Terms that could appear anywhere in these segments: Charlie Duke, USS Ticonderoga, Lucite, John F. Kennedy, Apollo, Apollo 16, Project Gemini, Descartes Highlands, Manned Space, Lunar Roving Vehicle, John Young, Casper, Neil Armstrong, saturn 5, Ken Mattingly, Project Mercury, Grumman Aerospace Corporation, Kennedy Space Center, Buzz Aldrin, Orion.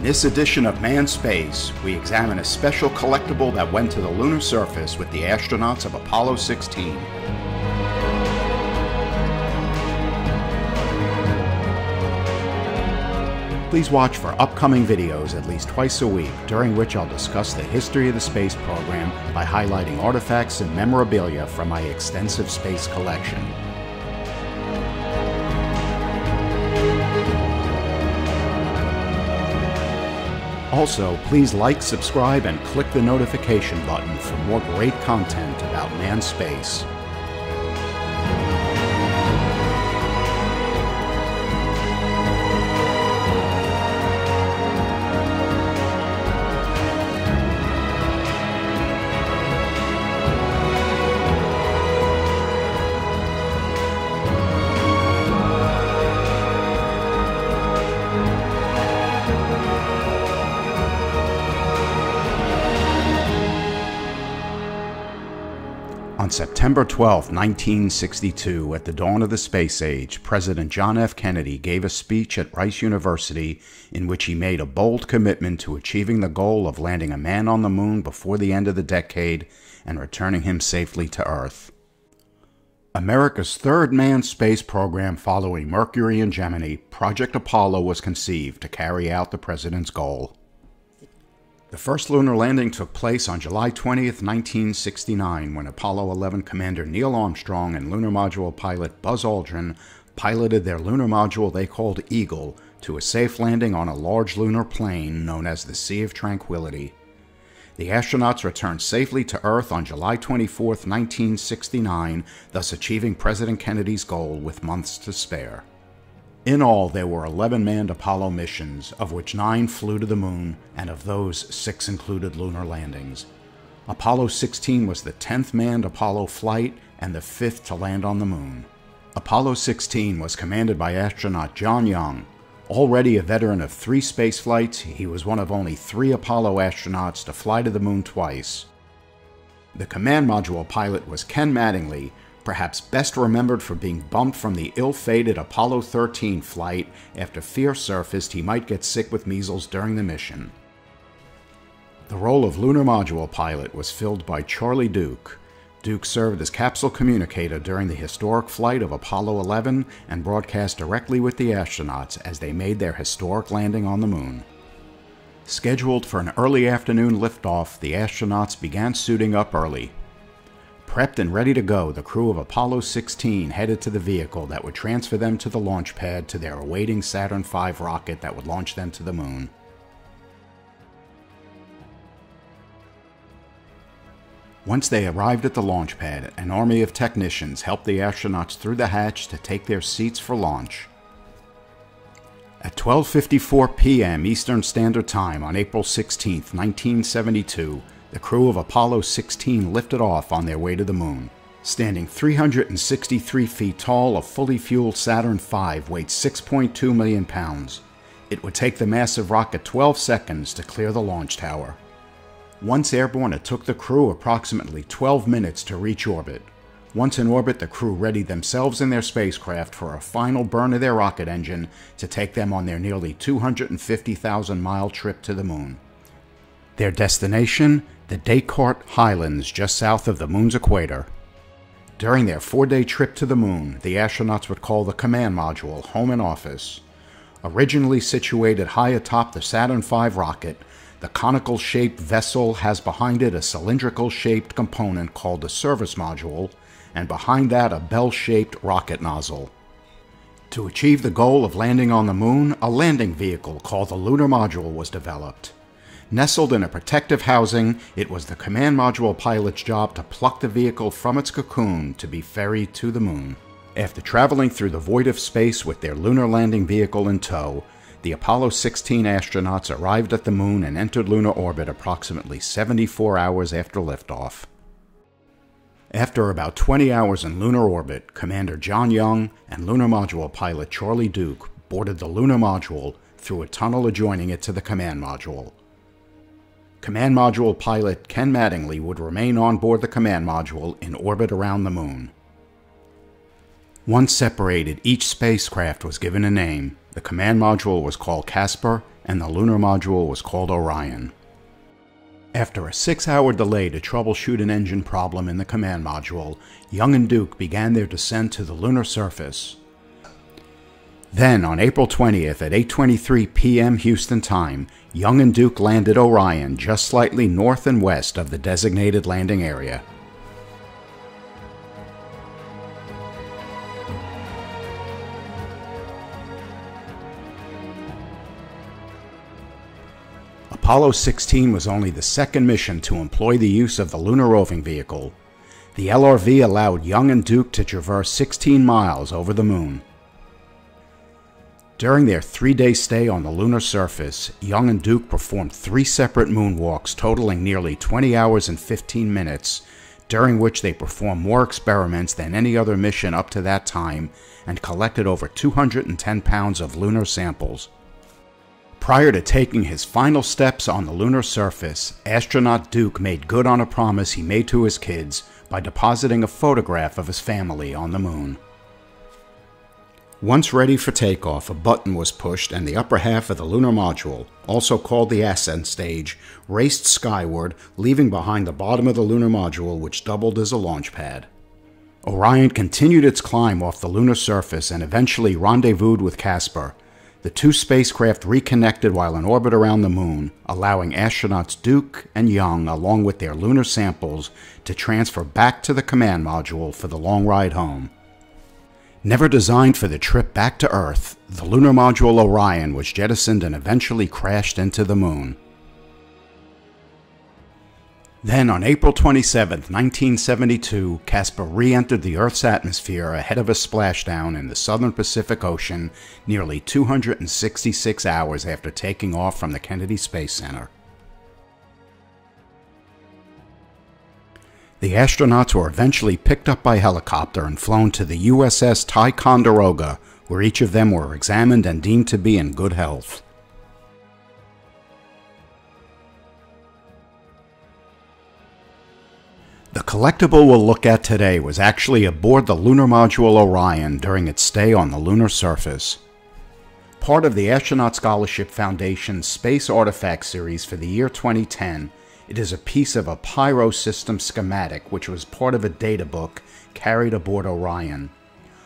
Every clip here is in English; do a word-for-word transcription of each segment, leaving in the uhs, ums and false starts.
In this edition of Man Space, we examine a special collectible that went to the lunar surface with the astronauts of Apollo sixteen. Please watch for upcoming videos at least twice a week, during which I'll discuss the history of the space program by highlighting artifacts and memorabilia from my extensive space collection. Also, please like, subscribe, and click the notification button for more great content about manned space. On September twelfth, nineteen sixty-two, at the dawn of the space age, President John F. Kennedy gave a speech at Rice University in which he made a bold commitment to achieving the goal of landing a man on the moon before the end of the decade and returning him safely to Earth. America's third manned space program following Mercury and Gemini, Project Apollo, was conceived to carry out the president's goal. The first lunar landing took place on July twentieth, nineteen sixty-nine, when Apollo eleven Commander Neil Armstrong and lunar module pilot Buzz Aldrin piloted their lunar module they called Eagle to a safe landing on a large lunar plain known as the Sea of Tranquility. The astronauts returned safely to Earth on July twenty-fourth, nineteen sixty-nine, thus achieving President Kennedy's goal with months to spare. In all, there were eleven manned Apollo missions, of which nine flew to the moon, and of those, six included lunar landings. Apollo sixteen was the tenth manned Apollo flight and the fifth to land on the moon. Apollo sixteen was commanded by astronaut John Young. Already a veteran of three space flights, he was one of only three Apollo astronauts to fly to the moon twice. The command module pilot was Ken Mattingly, perhaps best remembered for being bumped from the ill-fated Apollo thirteen flight after fear surfaced he might get sick with measles during the mission. The role of lunar module pilot was filled by Charlie Duke. Duke served as capsule communicator during the historic flight of Apollo eleven and broadcast directly with the astronauts as they made their historic landing on the moon. Scheduled for an early afternoon liftoff, the astronauts began suiting up early. Prepped and ready to go, the crew of Apollo sixteen headed to the vehicle that would transfer them to the launch pad to their awaiting Saturn five rocket that would launch them to the moon. Once they arrived at the launch pad, an army of technicians helped the astronauts through the hatch to take their seats for launch. At twelve fifty-four p m Eastern Standard Time on April sixteenth, nineteen seventy-two, the crew of Apollo sixteen lifted off on their way to the moon. Standing three hundred sixty-three feet tall, a fully fueled Saturn five weighed six point two million pounds. It would take the massive rocket twelve seconds to clear the launch tower. Once airborne, it took the crew approximately twelve minutes to reach orbit. Once in orbit, the crew readied themselves and their spacecraft for a final burn of their rocket engine to take them on their nearly two hundred fifty thousand mile trip to the moon. Their destination, the Descartes Highlands, just south of the moon's equator. During their four-day trip to the moon, the astronauts would call the command module home and office. Originally situated high atop the Saturn five rocket, the conical-shaped vessel has behind it a cylindrical-shaped component called the service module, and behind that a bell-shaped rocket nozzle. To achieve the goal of landing on the moon, a landing vehicle called the lunar module was developed. Nestled in a protective housing, it was the command module pilot's job to pluck the vehicle from its cocoon to be ferried to the moon. After traveling through the void of space with their lunar landing vehicle in tow, the Apollo sixteen astronauts arrived at the moon and entered lunar orbit approximately seventy-four hours after liftoff. After about twenty hours in lunar orbit, Commander John Young and lunar module pilot Charlie Duke boarded the lunar module through a tunnel adjoining it to the command module. Command module pilot Ken Mattingly would remain on board the command module in orbit around the moon. Once separated, each spacecraft was given a name. The command module was called Casper, and the lunar module was called Orion. After a six-hour delay to troubleshoot an engine problem in the command module, Young and Duke began their descent to the lunar surface. Then, on April twentieth at eight twenty-three p m Houston time, Young and Duke landed Orion just slightly north and west of the designated landing area. Apollo sixteen was only the second mission to employ the use of the Lunar Roving Vehicle. The L R V allowed Young and Duke to traverse sixteen miles over the moon. During their three-day stay on the lunar surface, Young and Duke performed three separate moonwalks totaling nearly twenty hours and fifteen minutes, during which they performed more experiments than any other mission up to that time and collected over two hundred ten pounds of lunar samples. Prior to taking his final steps on the lunar surface, astronaut Duke made good on a promise he made to his kids by depositing a photograph of his family on the moon. Once ready for takeoff, a button was pushed and the upper half of the lunar module, also called the ascent stage, raced skyward, leaving behind the bottom of the lunar module, which doubled as a launch pad. Orion continued its climb off the lunar surface and eventually rendezvoused with Casper. The two spacecraft reconnected while in orbit around the moon, allowing astronauts Duke and Young, along with their lunar samples, to transfer back to the command module for the long ride home. Never designed for the trip back to Earth, the lunar module Orion was jettisoned and eventually crashed into the moon. Then, on April twenty-seventh nineteen seventy-two, Casper re-entered the Earth's atmosphere ahead of a splashdown in the southern Pacific Ocean nearly two hundred sixty-six hours after taking off from the Kennedy Space Center. The astronauts were eventually picked up by helicopter and flown to the U S S Ticonderoga, where each of them were examined and deemed to be in good health. The collectible we'll look at today was actually aboard the lunar module Orion during its stay on the lunar surface. Part of the Astronaut Scholarship Foundation's Space Artifact Series for the year twenty ten, it is a piece of a pyro system schematic which was part of a data book carried aboard Orion.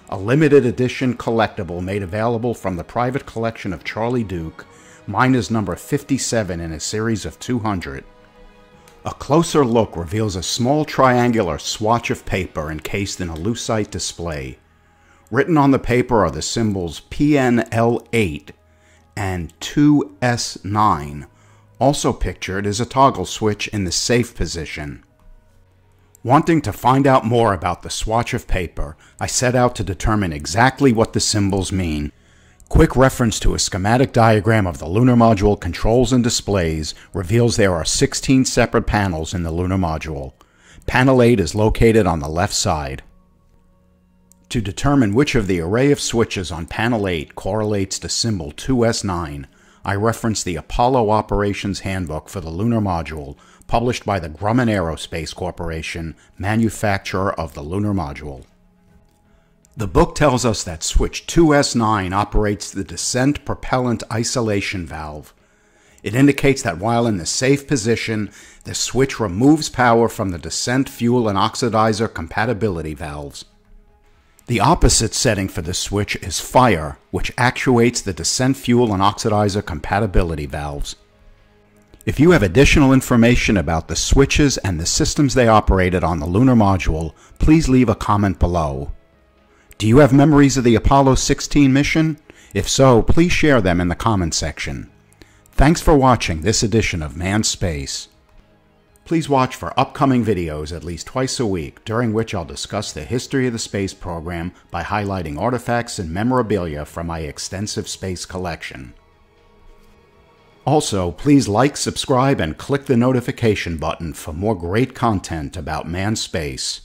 A limited edition collectible made available from the private collection of Charlie Duke, mine is number fifty-seven in a series of two hundred. A closer look reveals a small triangular swatch of paper encased in a lucite display. Written on the paper are the symbols P N L eight and two S nine. Also pictured is a toggle switch in the safe position. Wanting to find out more about the swatch of paper, I set out to determine exactly what the symbols mean. Quick reference to a schematic diagram of the lunar module controls and displays reveals there are sixteen separate panels in the lunar module. Panel eight is located on the left side. To determine which of the array of switches on Panel eight correlates to symbol two S nine, I reference the Apollo Operations Handbook for the Lunar Module, published by the Grumman Aerospace Corporation, manufacturer of the Lunar Module. The book tells us that switch two S nine operates the descent propellant isolation valve. It indicates that while in the safe position, the switch removes power from the descent fuel and oxidizer compatibility valves. The opposite setting for this switch is fire, which actuates the descent fuel and oxidizer compatibility valves. If you have additional information about the switches and the systems they operated on the lunar module, please leave a comment below. Do you have memories of the Apollo sixteen mission? If so, please share them in the comment section. Thanks for watching this edition of Manned Space. Please watch for upcoming videos at least twice a week, during which I'll discuss the history of the space program by highlighting artifacts and memorabilia from my extensive space collection. Also, please like, subscribe, and click the notification button for more great content about manned space.